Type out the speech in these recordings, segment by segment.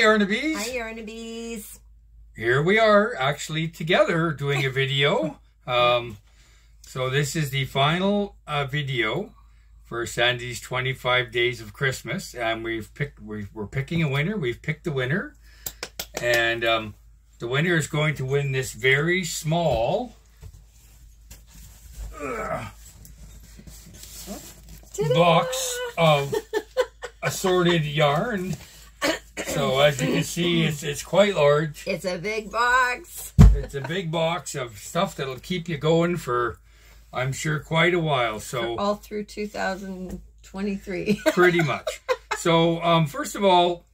Hi, Ernabees. Hi, Ernabees. Here we are actually together doing a video. So this is the final video for Sandy's 25 Days of Christmas, and we're picking a winner. We've picked the winner, and the winner is going to win this very small box of assorted yarn. So as you can see, it's quite large. It's a big box. It's a big box of stuff that'll keep you going for, I'm sure, quite a while. So all through 2023. Pretty much. So first of all,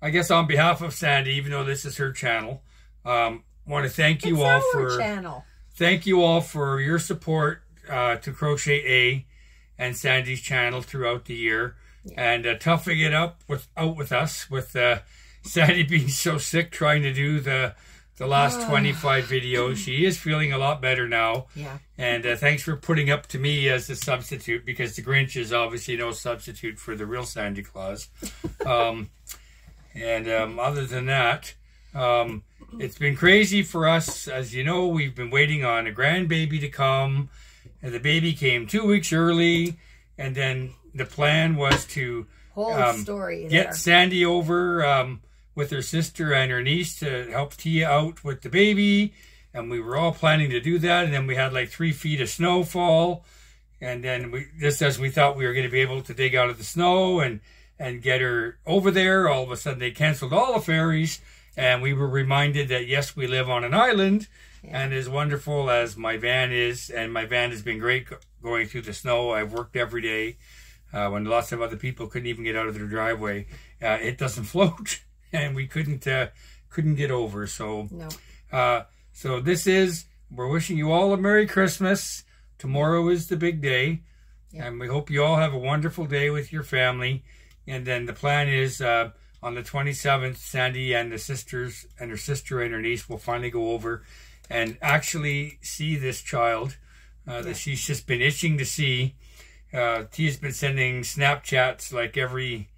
I guess on behalf of Sandy, even though this is her channel, want to thank you all for channel. Thank you all for your support to Crochet A and Sandy's channel throughoutthe year. Yeah. And toughing it up with us, with Sandy being so sick, trying to do the last 25 videos. She is feeling a lot better now. Yeah. And thanks for putting up to me as a substitute, because the Grinch is obviously no substitute for the real Santa Claus. And other than that, it's been crazy for us. As you know, we've been waiting on a grandbaby to come. And the baby came 2 weeks early, and then the plan was to get Sandy over with her sister and her niece to help Tia out with the baby. And we were all planning to do that. And then we had like 3 feet of snowfall. And then we, just as we thought we were going to be able to dig out of the snow and get her over there, all of a sudden they canceled all the ferries. And we were reminded that, yes, we live on an island. Yeah. And as wonderful as my van is, and my van has been great going through the snow. I've worked every day. When lots of other people couldn't even get out of their driveway, it doesn't float, and we couldn't get over. So, no. So this is, we're wishing you all a Merry Christmas. Tomorrow is the big day, yeah. And we hope you all have a wonderful day with your family. And then the plan is on the 27th, Sandy and the sisters and her sister and her niece will finally go over and actually see this child that she's just been itching to see. Tia's been sending Snapchats like every,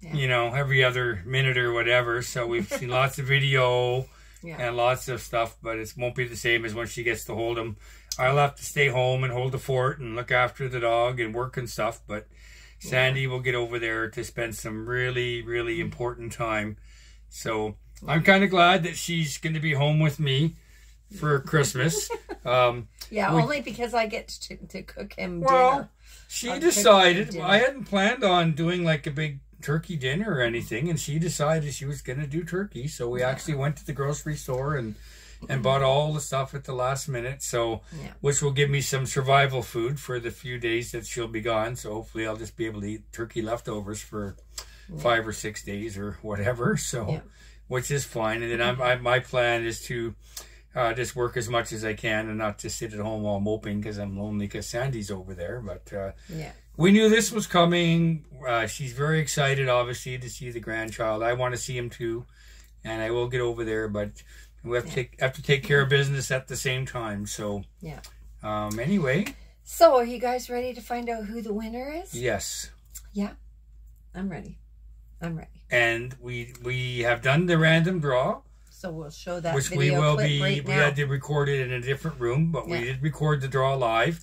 you know, every other minute or whatever. So we've seen lots of video and lots of stuff, but it won't be the same as when she gets to hold them. I'll have to stay home and hold the fort and look after the dog and work and stuff, but Sandy will get over there to spend some really, really important time. So I'm kind of glad that she's going to be home with me for Christmas. Only because I get to cook him dinner. She decided, I hadn't planned on doing like a big turkey dinner or anything, and she decided she was going to do turkey. So we actually went to the grocery store and bought all the stuff at the last minute, so which will give me some survival food for the few days that she'll be gone. So hopefully I'll just be able to eat turkey leftovers for 5 or 6 days or whatever, so which is fine. And then my plan is to just work as much as I can and not just sit at home while moping because I'm lonely because Sandy's over there. But we knew this was coming. She's very excited, obviously, to see the grandchild. I want to see him too, and I will get over there. But we have to take care of business at the same time. So anyway. So are you guys ready to find out who the winner is? Yes. Yeah, I'm ready. I'm ready. And we have done the random draw. So we'll show that video clip right now. We had to record it in a different room, but we did record the draw live.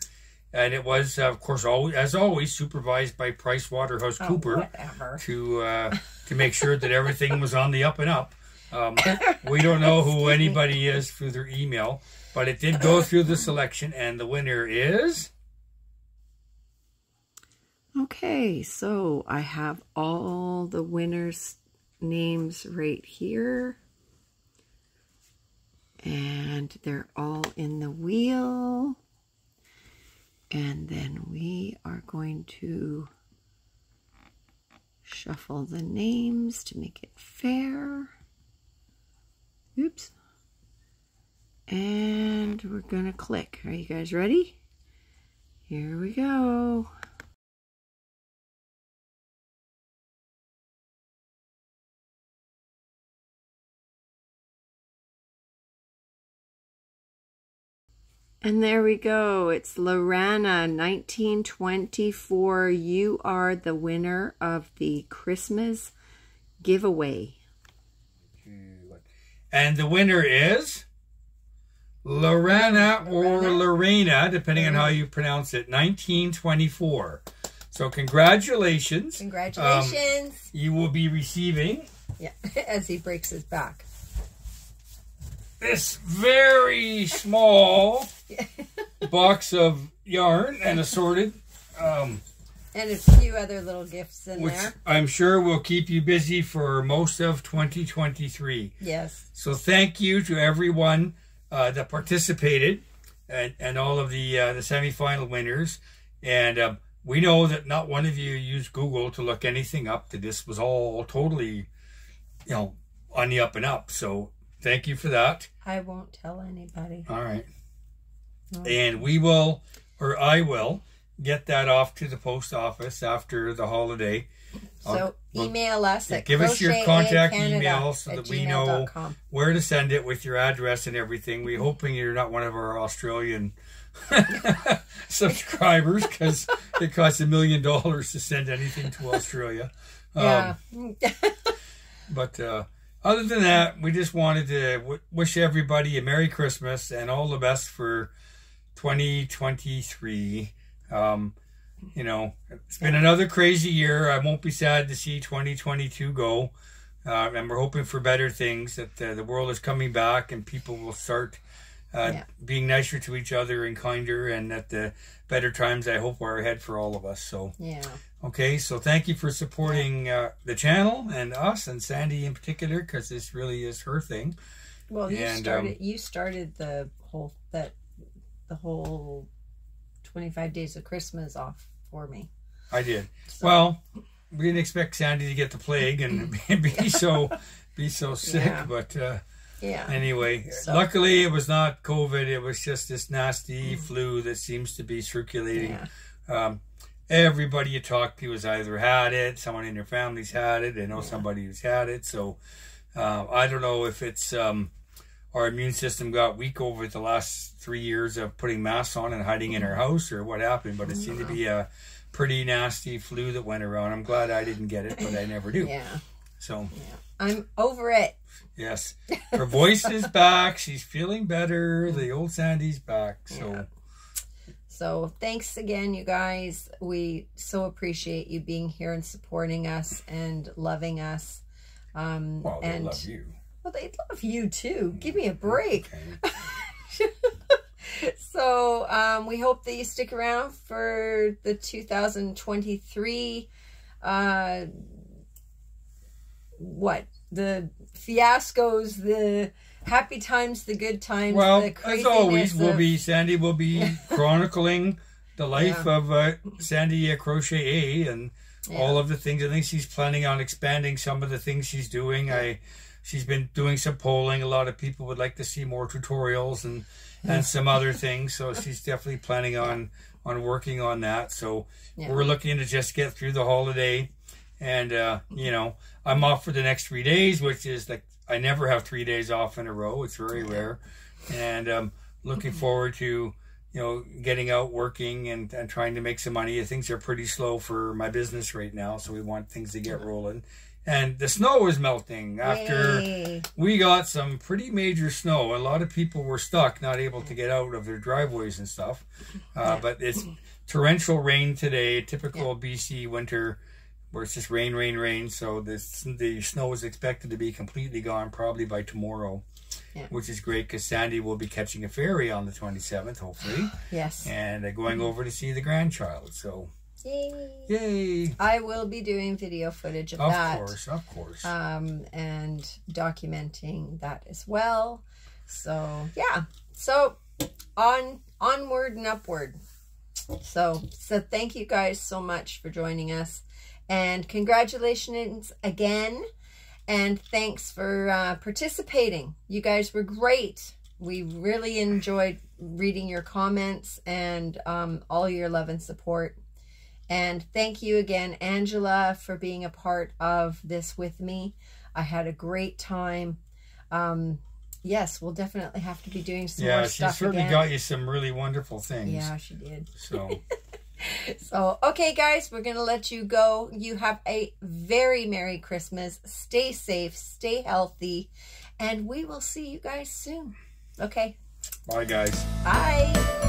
And it was, of course, as always, supervised by PricewaterhouseCoopers to make sure that everything was on the up and up. We don't know who anybody is through their email, but it did go through the selection, and the winner is... Okay, so I have all the winners' names right here. And they're all in the wheel. And then we are going to shuffle the names to make it fair. Oops. And we're going to click. Are you guys ready? Here we go. And there we go. It's Lorana, 1924. You are the winner of the Christmas giveaway. And the winner is Lorena or Lorena, depending on how you pronounce it, 1924. So congratulations. Congratulations. You will be receiving. Yeah, as he breaks his back. This very small box of yarn and assorted. And a few other little gifts in which there. I'm sure will keep you busy for most of 2023. Yes. So thank you to everyone that participated and all of the semifinal winners. And we know that not one of you used Google to look anything up, that this was all totally, you know, on the up and up. So thank you for that. I won't tell anybody. All right. No. And we will, or I will, get that off to the post office after the holiday. So email us at give us your contact email so that we know where to send it with your address and everything. We're hoping you're not one of our Australian subscribers, because it costs $1 million to send anything to Australia. But other than that, we just wanted to wish everybody a Merry Christmas and all the best for 2023. You know, it's been another crazy year. I won't be sad to see 2022 go. And we're hoping for better things, that the world is coming back and people will start being nicer to each other and kinder, and that the better times, I hope, are ahead for all of us. So, yeah. Okay. So thank you for supporting the channel and us, and Sandy in particular, because this really is her thing. Well, you started the whole, the whole 25 days of Christmas off for me. I did. So. Well, we didn't expect Sandy to get the plague and be so sick, but anyway, so. Luckily it was not COVID. It was just this nasty flu that seems to be circulating. Yeah. Everybody you talked to has either had it, someone in your family's had it, I know somebody who's had it. So I don't know if it's our immune system got weak over the last 3 years of putting masks on and hiding in our house, or what happened, but it seemed to be a pretty nasty flu that went around. I'm glad I didn't get it, but I never do. Yeah. So. Yeah. I'm over it. Yes. Her voice is back. She's feeling better. The old Sandy's back. So. Yeah. So thanks again, you guys. We so appreciate you being here and supporting us and loving us. Well, they love you. Well, they'd love you too. Give me a break. Okay. So we hope that you stick around for the 2023, the fiascos, the happy times, the good times. Well, the as always, Sandy will be chronicling the life of Sandy Crochet and all of the things. I think she's planning on expanding some of the things she's doing. She's been doing some polling. A lot of people would like to see more tutorials and some other things. So she's definitely planning on working on that. So we're looking to just get through the holiday. And, you know, I'm off for the next 3 days, which is like, I never have 3 days off in a row. It's very rare. And looking forward to, you know, getting out, working, and trying to make some money. Things are pretty slow for my business right now. So we want things to get rolling. And the snow was melting after we got some pretty major snow. A lot of people were stuck, not able to get out of their driveways and stuff. But it's torrential rain today, typical BC winter, where it's just rain, rain, rain. So the snow is expected to be completely gone probably by tomorrow, which is great, because Sandy will be catching a ferry on the 27th, hopefully. Yes. And going over to see the grandchild, so... Yay. Yay! I will be doing video footage of that. Of course, of course. And documenting that as well. So, yeah. So, onward and upward. So thank you guys so much for joining us. And congratulations again. And thanks for participating. You guys were great. We really enjoyed reading your comments and all your love and support. And thank you again, Angela, for being a part of this with me. I had a great time. Yes, we'll definitely have to be doing some more stuff again. Yeah, she certainly got you some really wonderful things. Yeah, she did. So, So, okay guys, we're going to let you go. You have a very Merry Christmas. Stay safe, stay healthy, and we will see you guys soon. Okay. Bye guys. Bye.